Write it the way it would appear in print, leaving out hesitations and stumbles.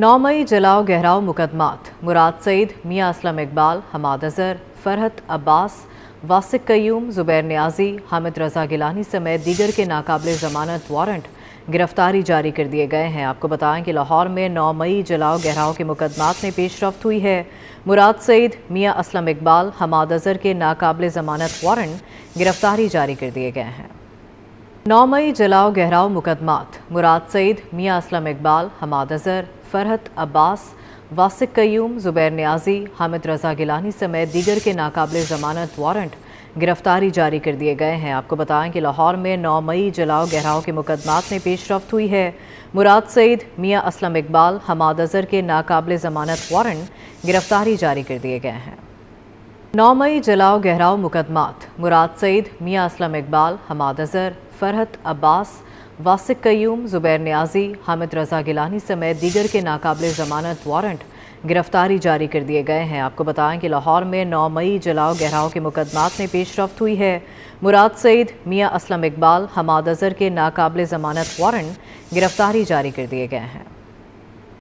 9 मई जलाओ गहराओ मुकदमात। मुराद सईद, मियां असलम इकबाल, हमाद अज़हर, फरहत अब्बास, वासिकयूम, ज़ुबैर न्याजी, हामिद रजा गिलानी समेत दीगर के नाकाबिल ज़मानत वारंट गिरफ्तारी जारी कर दिए गए हैं। आपको बताएं कि लाहौर में 9 मई जलाओ गहराओ के मुकदमात में पेशरफ्त हुई है। मुराद सईद, मियां असलम इकबाल, हमाद अज़हर के नाकाबिल ज़मानत वारंट गिरफ्तारी जारी कर दिए गए हैं। 9 मई जलाओ गहराओ मुकदमात। मुराद सईद, मियां असलम इकबाल, हमाद अज़हर, फरहत अब्बास, वासिकयूम, ज़ुबैर न्याजी, हामिद रजा गिलानी समेत दीगर के नाकाबिल ज़मानत वारंट गिरफ्तारी जारी कर दिए गए हैं। आपको बताएं कि लाहौर में 9 मई जलाओ गहराओ के मुकदमात में पेशरफ्त हुई है। मुराद सईद, मियां असलम इकबाल, हमाद अज़हर के नाकाबिल ज़मानत वारंट गिरफ्तारी जारी कर दिए गए हैं। 9 मई जलाओ गहराओ मुकदमात। मुराद सईद, मियां असलम इकबाल, हमाद अज़हर, फरहत अब्बास, वासिकयूम, ज़ुबैर न्याजी, हामिद रजा गिलानी समेत दीगर के नाकाबिल ज़मानत वारंट गिरफ्तारी जारी कर दिए गए हैं। आपको बताएं कि लाहौर में 9 मई जलाओ गहराओ के मुकदमात में पेशरफ्त हुई है। मुराद सईद, मियां असलम इकबाल, हमाद अज़हर के नाकाबिल ज़मानत वारंट गिरफ्तारी जारी कर दिए गए हैं।